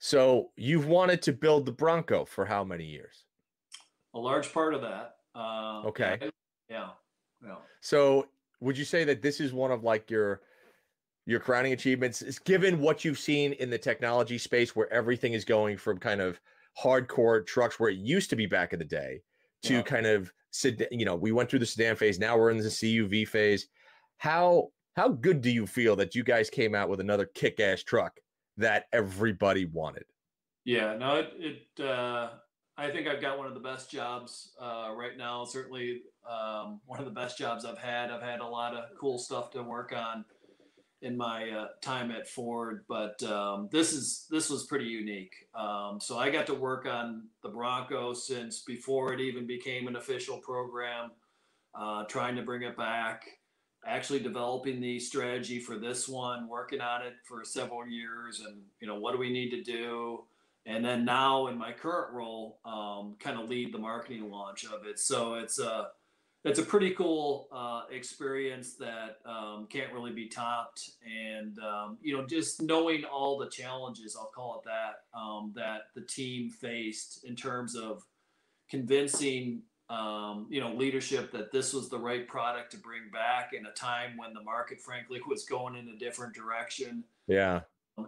So you've wanted to build the Bronco for how many years? A large part of that. Okay. Yeah. Yeah. So would you say that this is one of like your crowning achievements, is given what you've seen in the technology space, where everything is going from kind of hardcore trucks where it used to be back in the day to kind of, you know, we went through the sedan phase. Now we're in the CUV phase. How good do you feel that you guys came out with another kick-ass truck that everybody wanted? Yeah, no, I think I've got one of the best jobs right now. Certainly one of the best jobs I've had. I've had a lot of cool stuff to work on in my time at Ford, but this was pretty unique. So I got to work on the Bronco since before it even became an official program, trying to bring it back, actually developing the strategy for this one, working on it for several years, and, you know, what do we need to do? And then now in my current role, kind of lead the marketing launch of it. So it's a pretty cool experience that can't really be topped. And, you know, just knowing all the challenges, I'll call it that, that the team faced in terms of convincing, you know, leadership that this was the right product to bring back in a time when the market, frankly, was going in a different direction. Yeah.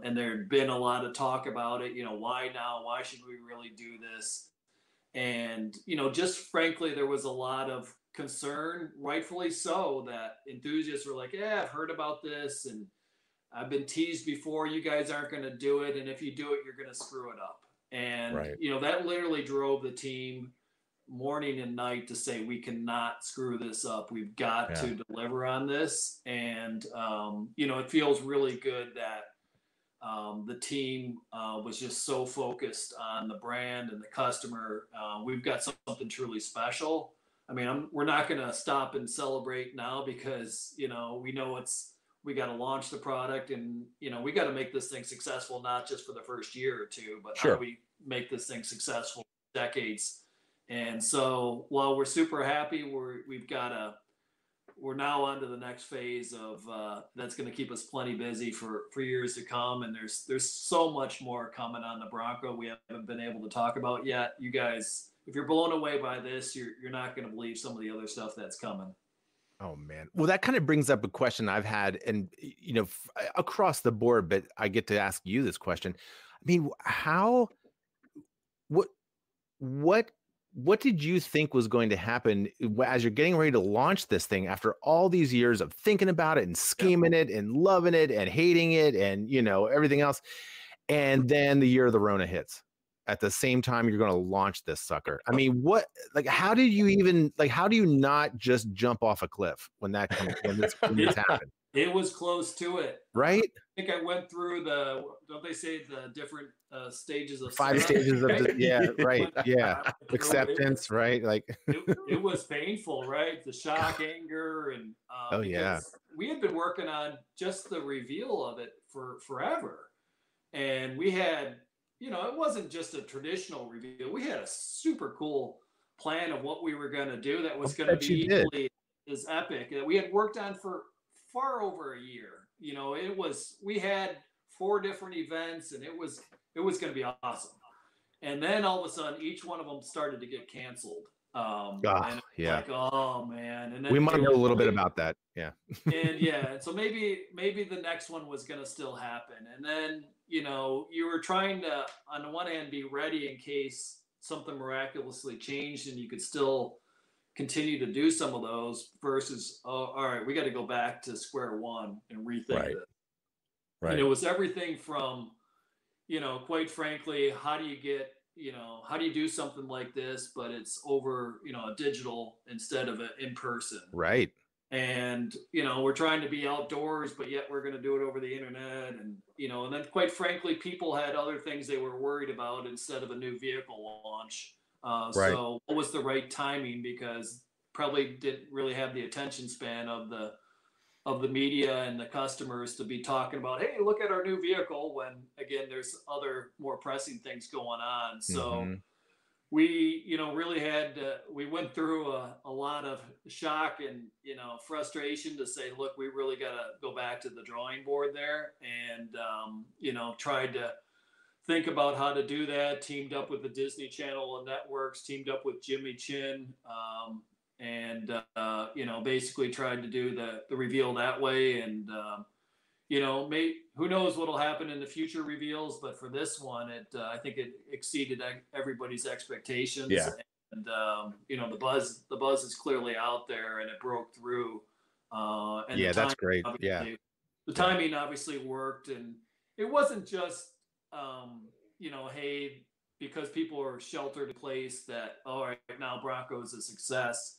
And there had been a lot of talk about it, you know, why now? Why should we really do this? And, you know, just frankly, there was a lot of concern, rightfully so, that enthusiasts were like, yeah, I've heard about this and I've been teased before, you guys aren't going to do it, and if you do it, you're going to screw it up. And right. You know, that literally drove the team morning and night to say, we cannot screw this up, we've got to deliver on this. And you know, it feels really good that The team was just so focused on the brand and the customer. We've got something truly special. I mean, we're not going to stop and celebrate now because, you know, we know we got to launch the product and, you know, we got to make this thing successful, not just for the first year or two, but how do we make this thing successful for decades? And so while we're super happy, we're now on to the next phase of, that's going to keep us plenty busy for years to come. And there's so much more coming on the Bronco we haven't been able to talk about yet. You guys, if you're blown away by this, you're not going to believe some of the other stuff that's coming. Oh, man. Well, that kind of brings up a question I've had and, you know, across the board, but I get to ask you this question. I mean, what did you think was going to happen as you're getting ready to launch this thing after all these years of thinking about it and scheming it and loving it and hating it and, you know, everything else. And then the year of the Rona hits. At the same time, you're going to launch this sucker. I mean, how do you not just jump off a cliff when that comes, when this happened? It was close to it. Right? I think I went through don't they say the different stages of five setup, stages right? of, yeah, right. Yeah. Acceptance, right? Like it was painful, right? The shock, anger. And, we had been working on just the reveal of it for forever. And we had, you know, it wasn't just a traditional reveal. We had a super cool plan of what we were going to do that was going to be equally as epic that we had worked on for far over a year. You know, we had 4 different events and it was going to be awesome. And then all of a sudden, each one of them started to get canceled. Like, oh man. And then we might know a little bit about that. Yeah. And yeah. So maybe the next one was going to still happen. And then, you know, you were trying to, on the one hand, be ready in case something miraculously changed and you could still continue to do some of those versus, oh, all right, we got to go back to square one and rethink it. Right. And it was everything from, you know, quite frankly, how do you do something like this, but it's over, you know, a digital instead of an in-person. Right. And, you know, we're trying to be outdoors, but yet we're going to do it over the internet. And, you know, and then quite frankly, people had other things they were worried about instead of a new vehicle launch. So what was the right timing? Because probably didn't really have the attention span of the media and the customers to be talking about, hey, look at our new vehicle, when again, there's other more pressing things going on. So we, you know, really had, we went through a lot of shock and, you know, frustration to say, look, we really got to go back to the drawing board there and, you know, tried to think about how to do that, teamed up with the Disney Channel and networks, teamed up with Jimmy Chin, and you know, basically tried to do the reveal that way. And, you know, who knows what'll happen in the future reveals, but for this one, I think it exceeded everybody's expectations. Yeah. And, you know, the buzz is clearly out there and it broke through. And yeah, that's great. Yeah. The timing obviously worked, and it wasn't just, you know, hey, because people are sheltered in place that, all right, now Bronco's a success.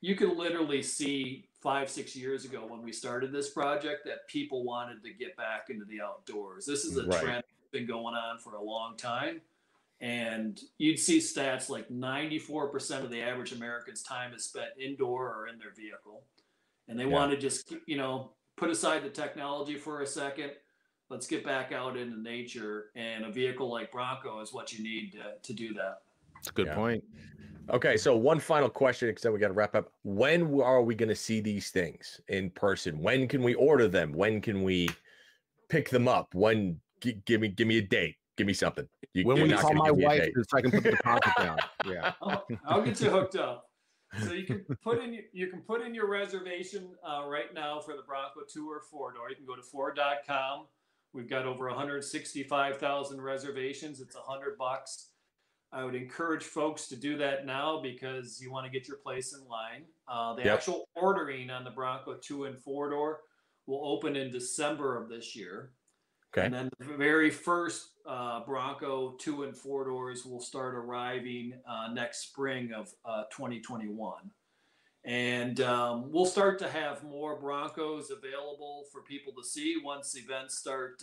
You can literally see 5-6 years ago when we started this project that people wanted to get back into the outdoors. This is a trend that's been going on for a long time. And you'd see stats like 94% of the average American's time is spent indoor or in their vehicle. And they want to just, you know, put aside the technology for a second. Let's get back out into nature. And a vehicle like Bronco is what you need to do that. That's a good point. Okay, so one final question, because then we got to wrap up. When are we going to see these things in person? When can we order them? When can we pick them up? When? Give me a date. Give me something. When will you call my wife so I can put the deposit down? Yeah, I'll get you hooked up. So you can put in your reservation right now for the Bronco Tour 4-Door. You can go to Ford.com. We've got over 165,000 reservations. It's $100. I would encourage folks to do that now because you want to get your place in line. The actual ordering on the Bronco 2 and 4-Door will open in December of this year. Okay. And then the very first Bronco 2 and 4-Doors will start arriving next spring of 2021. And we'll start to have more Broncos available for people to see once events start,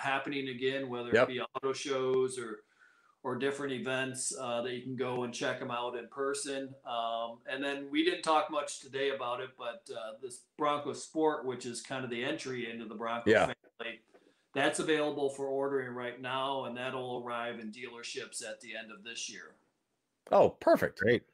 happening again, whether it be auto shows or different events that you can go and check them out in person. And then we didn't talk much today about it, but this Bronco Sport, which is kind of the entry into the Bronco family, that's available for ordering right now, and that'll arrive in dealerships at the end of this year. Oh, perfect. Great.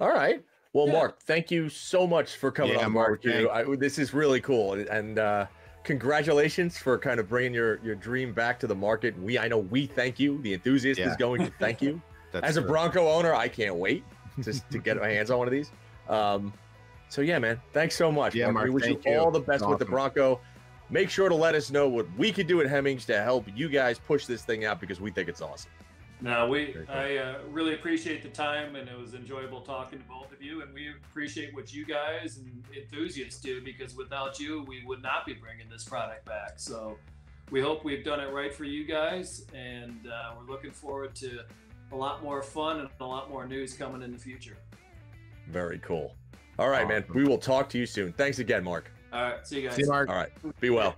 All right. Well, Mark, thank you so much for coming on. Mark, this is really cool. And congratulations for kind of bringing your dream back to the market. I know we thank you. The enthusiast is going to thank you. As a Bronco owner, I can't wait just to get my hands on one of these. So, yeah, man, thanks so much. Yeah, Mark, we wish you all the best with the Bronco. Make sure to let us know what we could do at Hemmings to help you guys push this thing out, because we think it's awesome. No, I really appreciate the time, and it was enjoyable talking to both of you, and we appreciate what you guys and enthusiasts do, because without you, we would not be bringing this product back. So we hope we've done it right for you guys, and we're looking forward to a lot more fun and a lot more news coming in the future. Very cool. All right, man. We will talk to you soon. Thanks again, Mark. All right. See you guys. See you, Mark. All right. Be well.